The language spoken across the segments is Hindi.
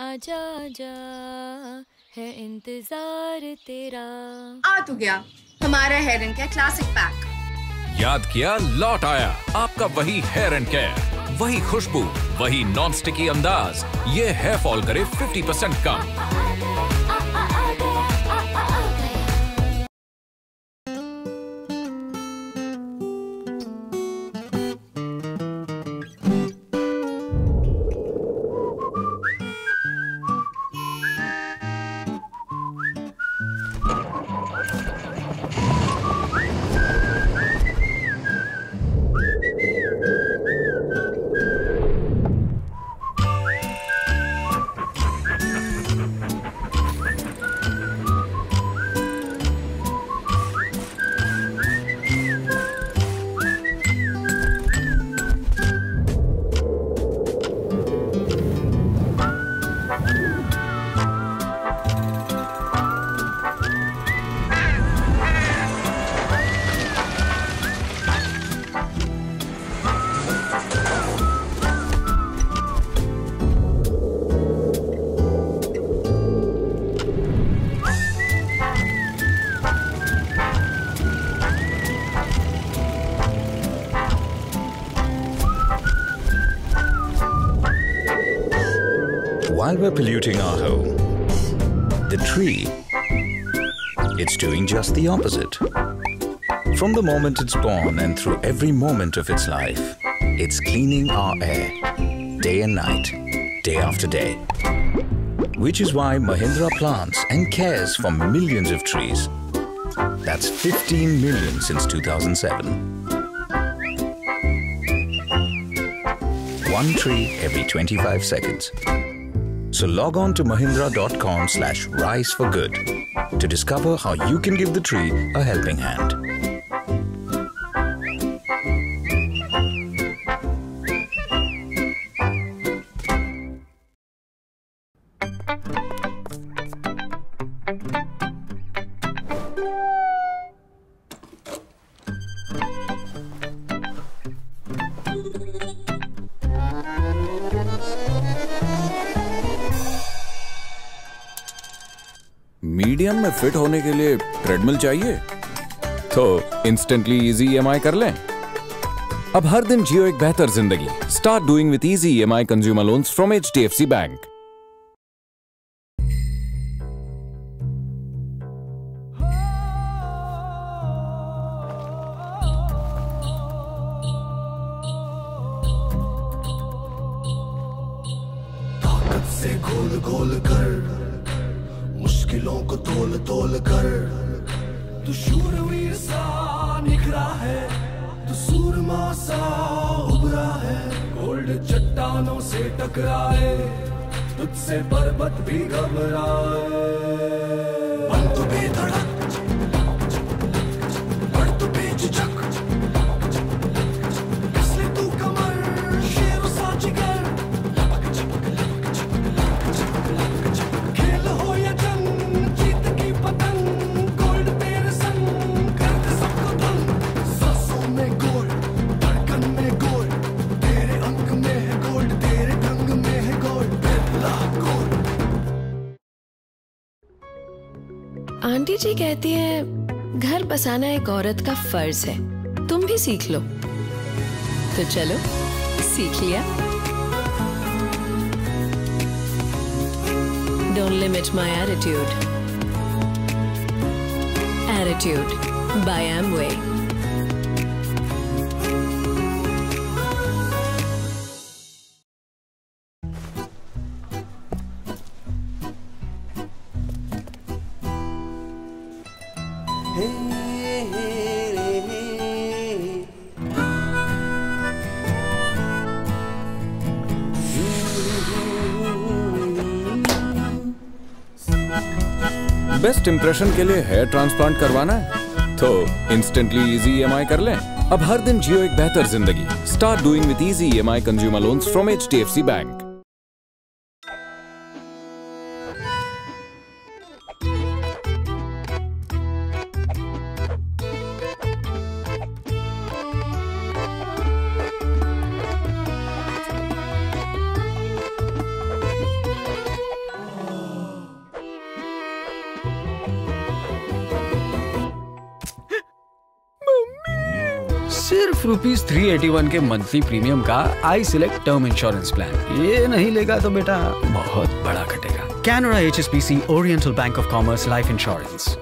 आजा आजा है इंतजार तेरा। आ तो गया हमारा hair and care classic pack. याद किया, लौट आया आपका वही हेयर एंड केयर, वही खुशबू, वही नॉन स्टिकी अंदाज। ये हेयर फॉल करे 50% कम। While we're polluting our home, the tree, it's doing just the opposite. From the moment it's born and through every moment of its life, it's cleaning our air, day and night, day after day. Which is why Mahindra plants and cares for millions of trees. That's 15 million since 2007. One tree every 25 seconds. So log on to mahindra.com/rice for good to discover how you can give the tree a helping hand. Medium में फिट होने के लिए ट्रेडमिल चाहिए तो इंस्टेंटली इजी EMI कर लें। अब हर दिन जियो एक बेहतर जिंदगी। Start doing with easy EMI consumer loans from HDFC bank. ताकत से घोल घोल कर मुश्किलों को तोल तोल कर तू शूरवीर सा निखरा है, तू सूरमा सा उभरा है। गोल्ड चट्टानों से टकराए, तुझसे पर्वत भी घबराए। बन तू बेधड़क, बढ़ तू बेझिझक, कस ले तू कमर शेरों सा जिगर। आंटी जी कहती है घर बसाना एक औरत का फर्ज है, तुम भी सीख लो। तो चलो सीख लिया। Don't limit my attitude, attitude by Amway। Best impression के लिए हेयर ट्रांसप्लांट करवाना है तो इंस्टेंटली इजी EMI कर लें। अब हर दिन जियो एक बेहतर जिंदगी। Start doing with easy EMI consumer loans from HDFC bank. सिर्फ ₹381 के मंथली प्रीमियम का I select term insurance plan. ये नहीं लेगा तो बेटा बहुत बड़ा कटेगा। Canara HSBC oriental bank of commerce life insurance.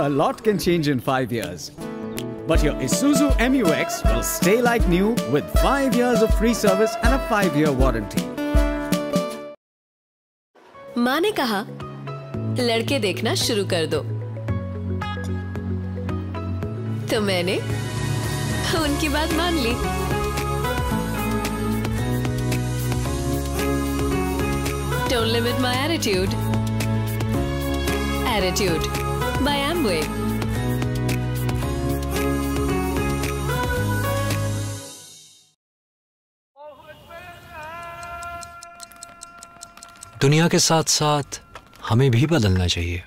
A lot can change in 5 years, but your Isuzu MU-X will stay like new with 5 years of free service and a 5-year warranty. माँ ने कहा, लड़के देखना शुरू कर दो। तो मैंने उनकी बात मान ली। Don't limit my attitude. Attitude by Amway. दुनिया के साथ साथ हमें भी बदलना चाहिए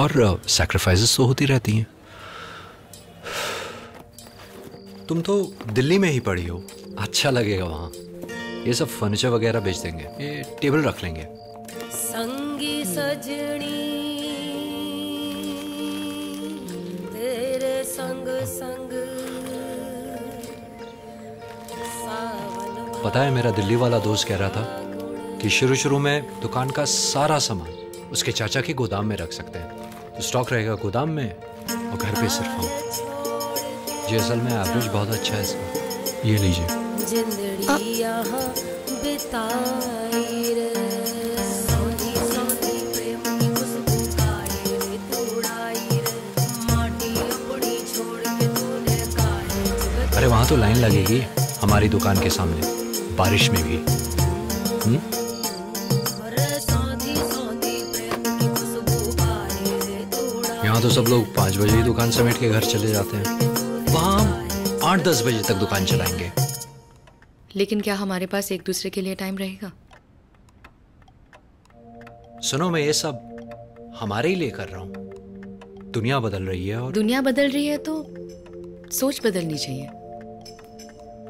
और सैक्रिफाइसेस तो होती रहती हैं। तुम तो दिल्ली में ही पड़ी हो, अच्छा लगेगा वहां। ये सब फर्नीचर वगैरह बेच देंगे, ये टेबल रख लेंगे। संगी सजनी तेरे संग संग सावन। पता है, मेरा दिल्ली वाला दोस्त कह रहा था कि शुरू में दुकान का सारा सामान उसके चाचा के गोदाम में रख सकते हैं, तो स्टॉक रहेगा गोदाम में और घर पे सिर्फ हम। जी असल में एवरेज बहुत अच्छा है इसका, ये लीजिए। अरे वहां तो लाइन लगेगी हमारी दुकान के सामने, बारिश में भी। यहाँ तो सब लोग 5 बजे ही दुकान समेट के घर चले जाते हैं, वहां 8-10 बजे तक दुकान चलाएंगे। लेकिन क्या हमारे पास एक दूसरे के लिए टाइम रहेगा? सुनो, मैं ये सब हमारे ही लिए कर रहा हूँ। दुनिया बदल रही है और दुनिया बदल रही है तो सोच बदलनी चाहिए,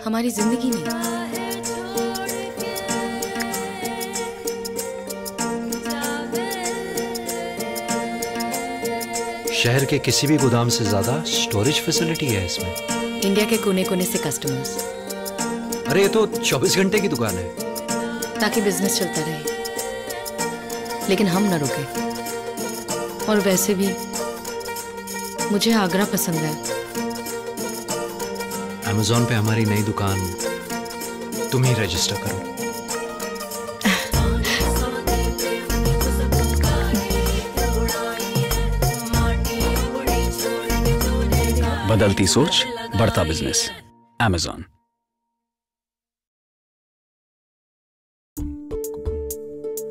हमारी जिंदगी नहीं। शहर के किसी भी गोदाम से ज्यादा स्टोरेज फैसिलिटी है इसमें। इंडिया के कोने कोने से कस्टमर्स। अरे ये तो 24 घंटे की दुकान है, ताकि बिजनेस चलता रहे, लेकिन हम न रुके। और वैसे भी मुझे आगरा पसंद है। Amazon पे हमारी नई दुकान तुम ही रजिस्टर करो। बदलती सोच, बढ़ता बिजनेस। Amazon।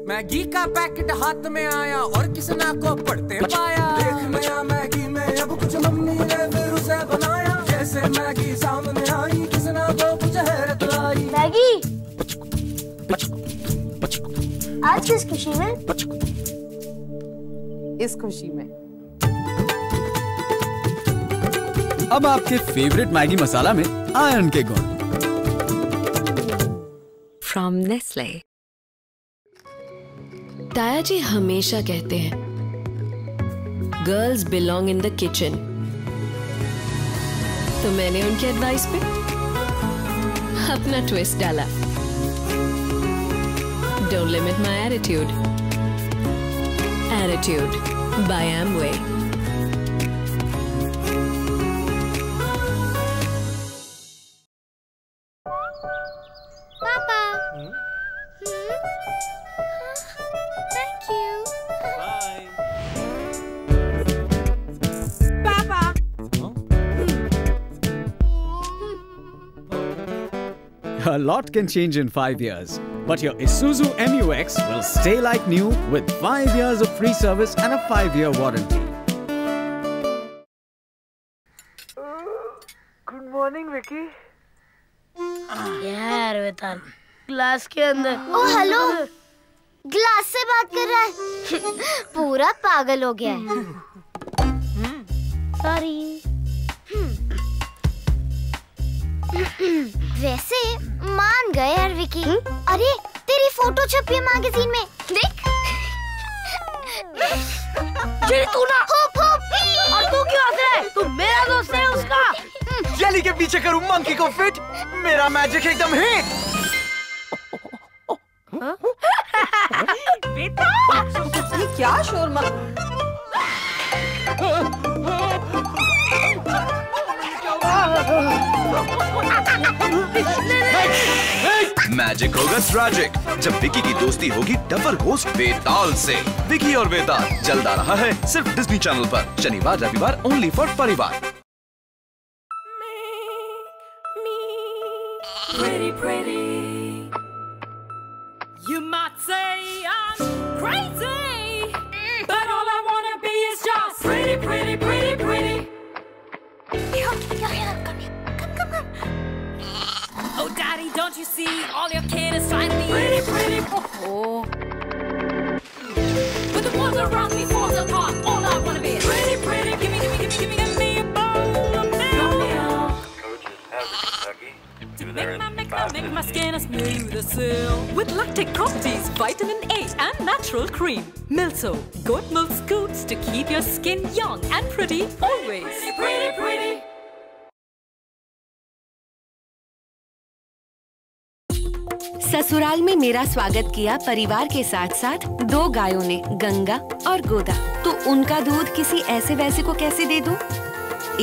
मैगी का पैकेट हाथ में आया और किसना को पढ़ते पाया। देख नया मैगी में अब कुछ मम्मी ने फिर उसे बनाया। जैसे मैगी सामने आई किसना को कुछ हैरत लाई। मैगी आज किस खुशी में? इस खुशी में। अब आपके फेवरेट मैगी मसाला में आयरन के गुण। From Nestle. ताया जी हमेशा कहते हैं girls belong in the kitchen, तो मैंने उनके एडवाइस पे अपना ट्विस्ट डाला। Don't limit my attitude. Attitude by Amway। पापा। A lot can change in 5 years, but your Isuzu MU-X will stay like new with 5 years of free service and a 5-year warranty. Good morning, Vicky. यार वेताल, ग्लास के अंदर। Oh hello, ग्लास से बात कर रहा है। पूरा पागल हो गया है। Sorry. वैसे मान गए यार विकी। अरे तेरी फोटो छपी है मैगजीन में, देख। तू ना और तू क्यों हंस रहा है? तू मेरा दोस्त है उसका। जेली के पीछे करूं मंकी को फिट, मेरा मैजिक एकदम हिट। बेटा ये क्या शोर मैजिक होगा ट्रैजिक जब विकी की दोस्ती होगी डबल होस्ट वेताल से। विकी और वेताल जल्द आ रहा है सिर्फ डिज्नी चैनल पर, शनिवार रविवार ओनली फॉर परिवार। Oh, Daddy, don't you see? All your kid is trying to be pretty. Oh, but the world around me falls apart. All I wanna be is pretty. Give me, give me, give me, give me, give me a bowl of milk. Coaches have a Kentucky. To make my skin as smooth as silk. With lactic properties, vitamin A, and natural cream. Milso, goat milk scoots to keep your skin young and pretty always. Pretty. ससुराल में मेरा स्वागत किया परिवार के साथ साथ दो गायों ने, गंगा और गोदा। तो उनका दूध किसी ऐसे वैसे को कैसे दे दूं?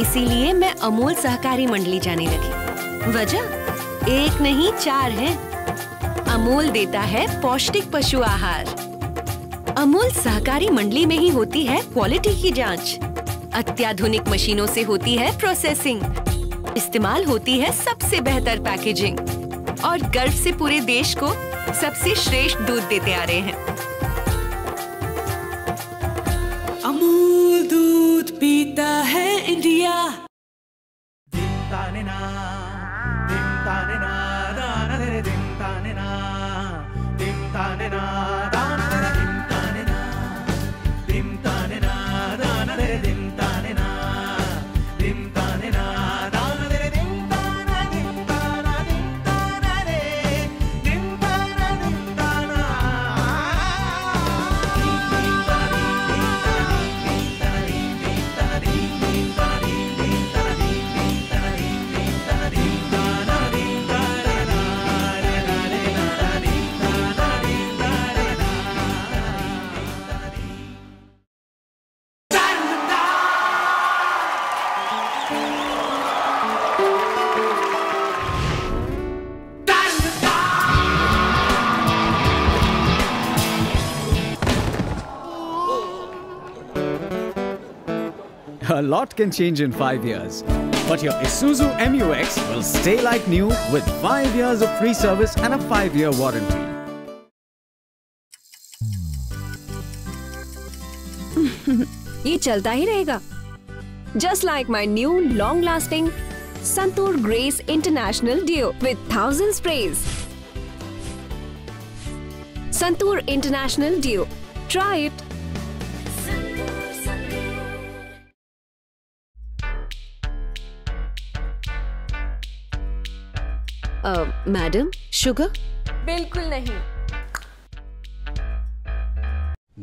इसीलिए मैं अमूल सहकारी मंडली जाने लगी। वजह एक नहीं चार है। अमूल देता है पौष्टिक पशु आहार। अमूल सहकारी मंडली में ही होती है क्वालिटी की जांच। अत्याधुनिक मशीनों से होती है प्रोसेसिंग, इस्तेमाल होती है सबसे बेहतर पैकेजिंग और गर्व से पूरे देश को सबसे श्रेष्ठ दूध देते आ रहे हैं। अमूल दूध पीता है India. A lot can change in 5 years, but your Isuzu MU-X will stay like new with 5 years of free service and a 5-year warranty. ये चलता ही रहेगा. Just like my new long-lasting Santoor Grace International Deo with 1000 sprays. Santoor International Deo. Try it. Madam sugar? बिल्कुल नहीं।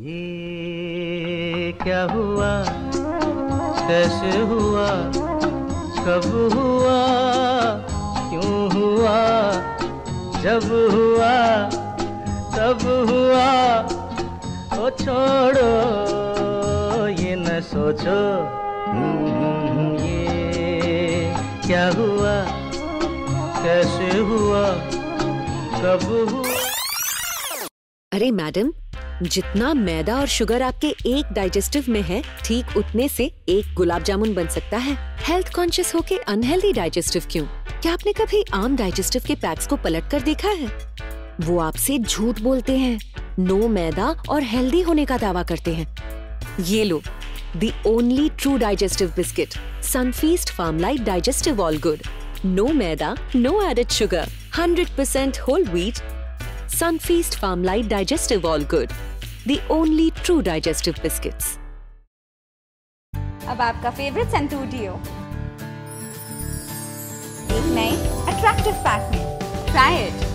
ये क्या हुआ, कैसे हुआ, कब हुआ, क्यों हुआ, जब हुआ, तब हुआ। ओ छोड़ो ये न सोचो, ये क्या हुआ, कैसे हुआ, कब हुआ। अरे मैडम, जितना मैदा और शुगर आपके एक डाइजेस्टिव में है, ठीक उतने से एक गुलाब जामुन बन सकता है। हेल्थ कॉन्शियस होके अनहेल्दी डाइजेस्टिव क्यों? क्या आपने कभी आम डाइजेस्टिव के पैक्स को पलट कर देखा है? वो आपसे झूठ बोलते हैं, नो मैदा और हेल्दी होने का दावा करते हैं। ये लो the only true digestive biscuit, Sunfeast Farmlite digestive all good. No maida, no added sugar, 100% whole wheat. Sunfeast Farmlite Digestive All Good, the only true digestive biscuits. अब आपका favorite Santoor Deo. एक नई attractive pattern. Try it.